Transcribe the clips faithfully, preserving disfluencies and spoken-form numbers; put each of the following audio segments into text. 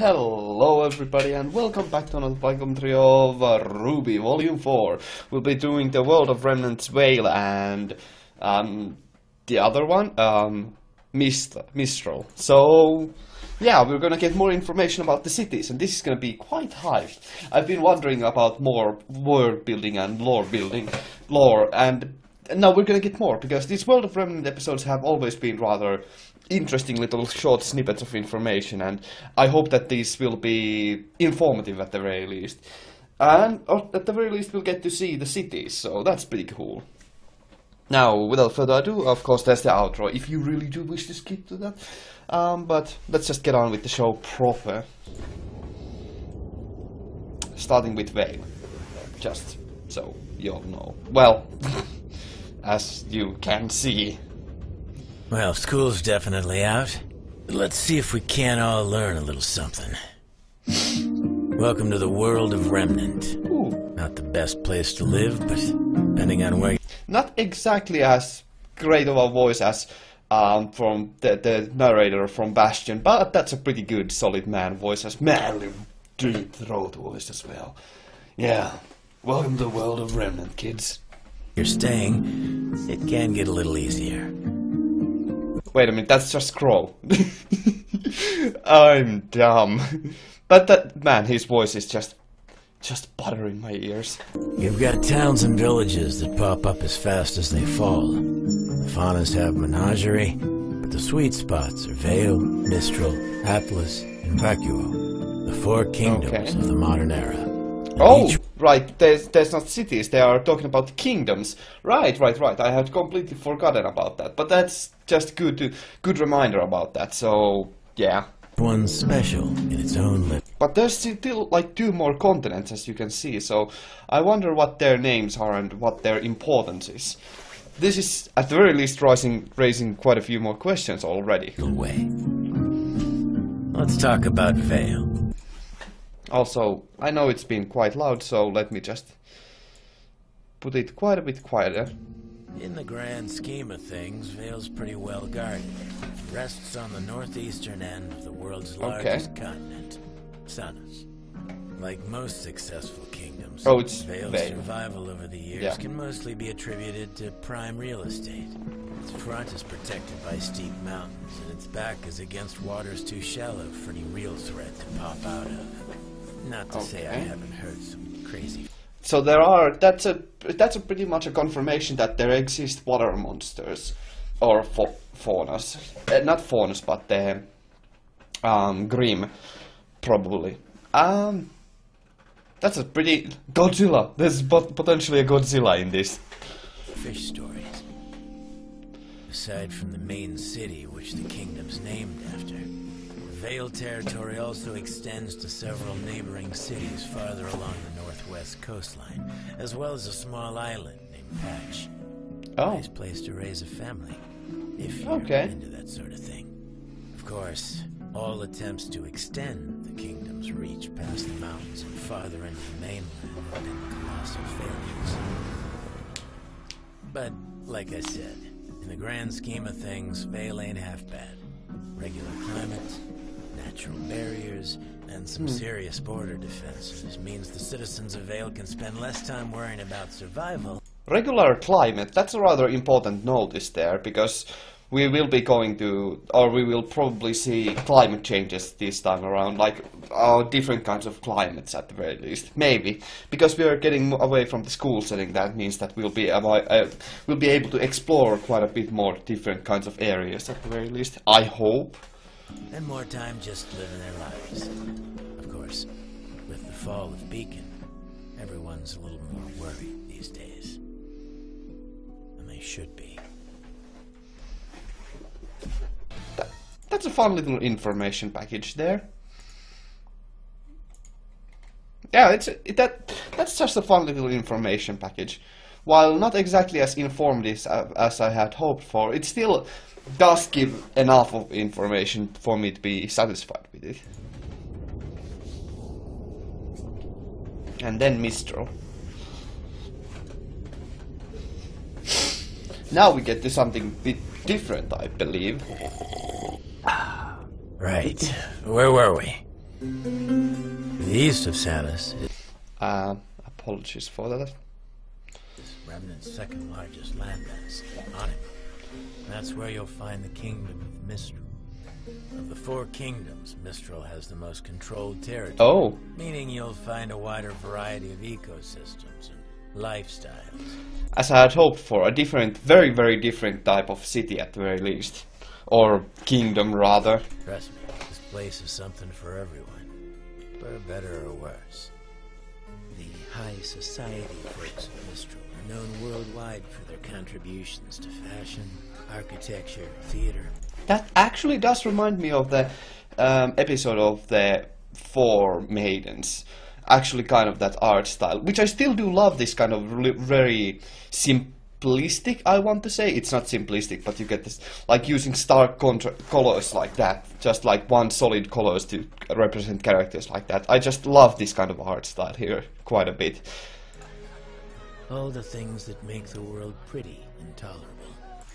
Hello everybody and welcome back to another playthrough of uh, R W B Y Volume four. We'll be doing the World of Remnant's Vale and um, the other one, um, Mist Mistral. So yeah, we're gonna get more information about the cities and this is gonna be quite hyped. I've been wondering about more world building and lore building, lore and now we're gonna get more because these World of Remnant episodes have always been rather interesting little short snippets of information, and I hope that these will be informative at the very least. And or at the very least we'll get to see the cities, so that's pretty cool. Now, without further ado, of course there's the outro, if you really do wish to skip to that. Um, but let's just get on with the show proper. Starting with Vale. Just so you'll know. Well, as you can see. Well, school's definitely out, but let's see if we can't all learn a little something. Welcome to the world of Remnant. Ooh. Not the best place to live, but depending on where you... Not exactly as great of a voice as um, from the, the narrator from Bastion, but that's a pretty good, solid man voice, as manly, deep throat voice as well. Yeah, welcome to the world of Remnant, kids. You're staying, it can get a little easier. Wait a minute, that's just Crow. I'm dumb. But that man, his voice is just just butter in my ears. You've got towns and villages that pop up as fast as they fall. The faunas have menagerie, but the sweet spots are Vale, Mistral, Atlas, and Vacuo. The four kingdoms okay. of the modern era. And oh, right, there's, there's not cities, they are talking about kingdoms. Right, right, right, I had completely forgotten about that, but that's... just good to good reminder about that. So yeah, one special in its own lip. But there's still like two more continents, as you can see. So I wonder what their names are and what their importance is. This is at the very least rising, raising quite a few more questions already. Way. Let's talk about Vale. Also, I know it's been quite loud, so let me just put it quite a bit quieter. In the grand scheme of things, Vale's pretty well guarded. It rests on the northeastern end of the world's largest okay. continent, Sanus. Like most successful kingdoms, oh, it's Vale's Vale. survival over the years yeah. can mostly be attributed to prime real estate. Its front is protected by steep mountains, and its back is against waters too shallow for any real threat to pop out of. Not to okay. say I haven't heard some crazy... So there are, that's a, that's a pretty much a confirmation that there exist water monsters, or fa faunas, uh, not faunas, but the um, Grim, probably. Um, that's a pretty, Godzilla, there's pot potentially a Godzilla in this. Fish stories. Aside from the main city, which the kingdom's named after, Vale territory also extends to several neighboring cities farther along the northwest coastline, as well as a small island named Patch. Oh. Nice place to raise a family, if you're okay. into that sort of thing. Of course, all attempts to extend the kingdom's reach past the mountains and farther into the mainland have been colossal failures. But, like I said, in the grand scheme of things, Vale ain't half bad. Regular climate, natural barriers, and some mm. serious border defenses means the citizens of Vale can spend less time worrying about survival. Regular climate, that's a rather important notice there, because we will be going to, or we will probably see climate changes this time around, like uh, different kinds of climates at the very least, maybe. Because we are getting away from the school setting, that means that we'll be, uh, we'll be able to explore quite a bit more different kinds of areas at the very least, I hope. And more time just living their lives. Of course, with the fall of Beacon, everyone's a little more worried these days. And they should be. That, that's a fun little information package there. Yeah, it's it, that that's just a fun little information package. While not exactly as informative as, as I had hoped for, it still does give enough of information for me to be satisfied with it. And then Mistral. Now we get to something a bit different, I believe. Right. Where were we? The east of Sanus is... Uh, apologies for that. This Remnant's second largest landmass, Anima. That's where you'll find the kingdom of Mistral. Of the four kingdoms, Mistral has the most controlled territory. Oh. Meaning you'll find a wider variety of ecosystems and lifestyles. As I had hoped for, a different, very, very different type of city at the very least. Or kingdom, rather. Trust me, this place is something for everyone. For better or worse. The high society folks of Mistral are known worldwide for their contributions to fashion, architecture, theater. That actually does remind me of the um, episode of the Four Maidens. Actually, kind of that art style, which I still do love. This kind of very simplistic, I want to say. It's not simplistic, but you get this, like using stark contra colors like that. Just like one solid colors to represent characters like that. I just love this kind of art style here quite a bit. All the things that make the world pretty and tolerable.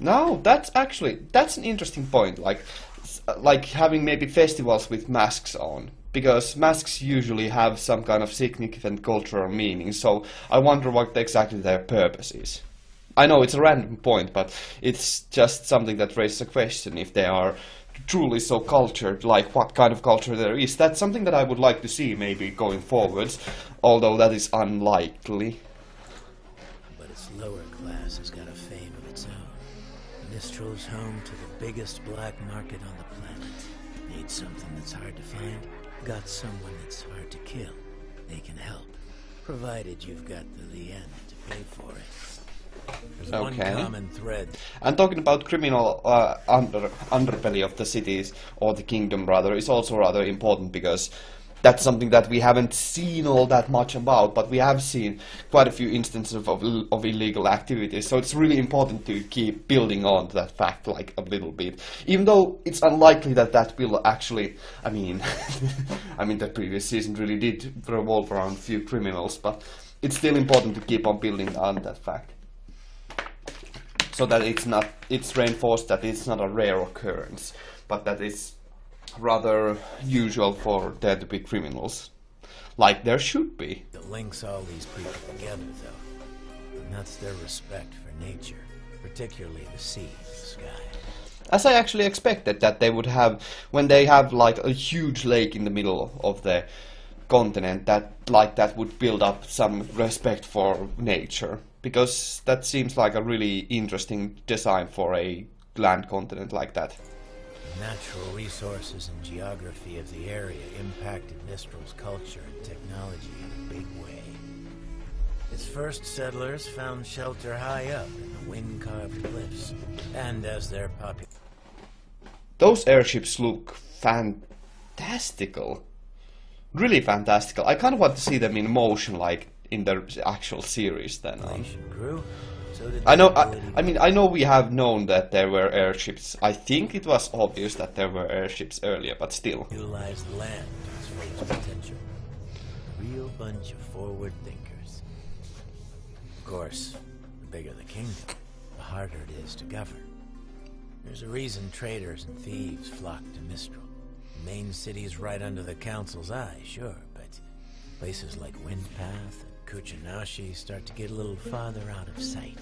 No, that's actually, that's an interesting point, like like having maybe festivals with masks on, because masks usually have some kind of significant cultural meaning, so I wonder what exactly their purpose is. I know it's a random point, but it's just something that raises a question if they are truly so cultured, like what kind of culture there is. That's something that I would like to see maybe going forwards, although that is unlikely. But its lower class has got a fame of its own. Mistral's home to the biggest black market on the planet. Need something that's hard to find? Got someone that's hard to kill. They can help. Provided you've got the Lien to pay for it. There's okay. one common thread. I'm talking about criminal uh, under, underbelly of the cities, or the kingdom rather, is also rather important, because that's something that we haven't seen all that much about, but we have seen quite a few instances of, of illegal activities, so it's really important to keep building on to that fact like a little bit. Even though it's unlikely that that will actually, I mean, I mean the previous season really did revolve around a few criminals, but it's still important to keep on building on that fact. So that it's not, it's reinforced that it's not a rare occurrence, but that it's rather usual for there to be criminals, like there should be. That links all these people together, though, and that's their respect for nature, particularly the sea and the sky. As I actually expected, that they would have, when they have like a huge lake in the middle of the continent, that like that would build up some respect for nature, because that seems like a really interesting design for a land continent like that. Natural resources and geography of the area impacted Mistral's culture and technology in a big way. Its first settlers found shelter high up in the wind-carved cliffs, and as their population... Those airships look fantastical. Really fantastical. I kind of want to see them in motion, like in the actual series then. Um. I know. I, I mean, I know we have known that there were airships. I think it was obvious that there were airships earlier, but still. Utilize land to its potential. A real bunch of forward thinkers. Of course, the bigger the kingdom, the harder it is to govern. There's a reason traders and thieves flock to Mistral. The main city's right under the council's eye, sure, but places like Windpath. Kuchinashi start to get a little farther out of sight.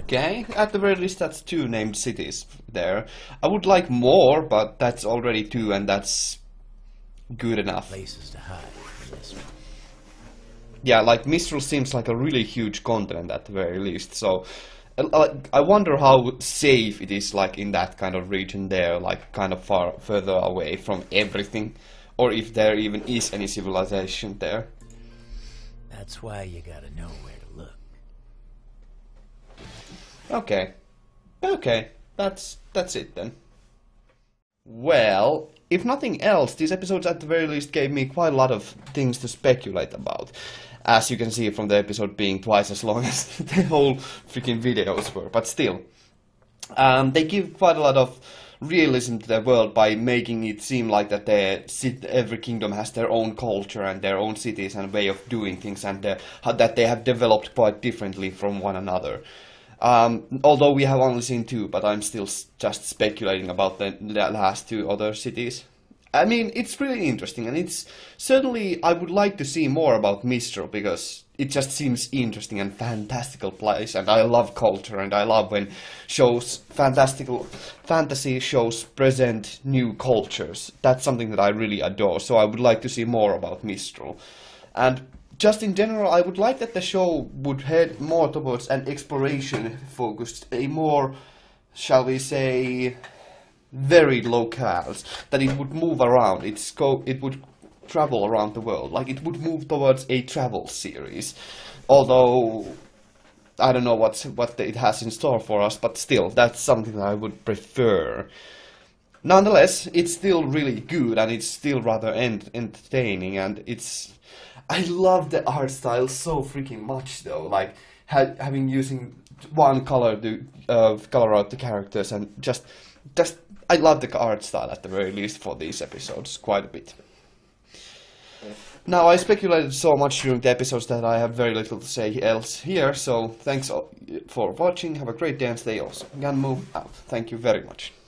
Okay, at the very least that's two named cities there. I would like more, but that's already two and that's good enough. Places to hide in Mistral. Yeah, like Mistral seems like a really huge continent at the very least, so uh, I wonder how safe it is like in that kind of region there, like kind of far further away from everything, or if there even is any civilization there. That's why you gotta know where to look. Okay. Okay. That's that's it then. Well, if nothing else, these episodes at the very least gave me quite a lot of things to speculate about. As you can see from the episode being twice as long as the whole freaking videos were. But still. Um, they give quite a lot of realism to the world by making it seem like that the, every kingdom has their own culture and their own cities and way of doing things, and the, that they have developed quite differently from one another. Um, although we have only seen two, but I'm still just speculating about the last two other cities. I mean, it's really interesting, and it's certainly I would like to see more about Mistral, because it just seems interesting and fantastical place, and I love culture, and I love when shows, fantastical fantasy shows, present new cultures. That's something that I really adore, so I would like to see more about Mistral. And just in general, I would like that the show would head more towards an exploration focused, a more, shall we say, varied locales, that it would move around, its scope, it would travel around the world, like it would move towards a travel series, although I don't know what's, what it has in store for us, but still, that's something that I would prefer. Nonetheless, it's still really good, and it's still rather ent entertaining, and it's... I love the art style so freaking much, though, like, ha having using one color to uh, color out the characters, and just... Just, I love the art style at the very least for these episodes quite a bit. Now, I speculated so much during the episodes that I have very little to say else here, so thanks for watching, have a great day and stay awesome. Ganmue out. Thank you very much.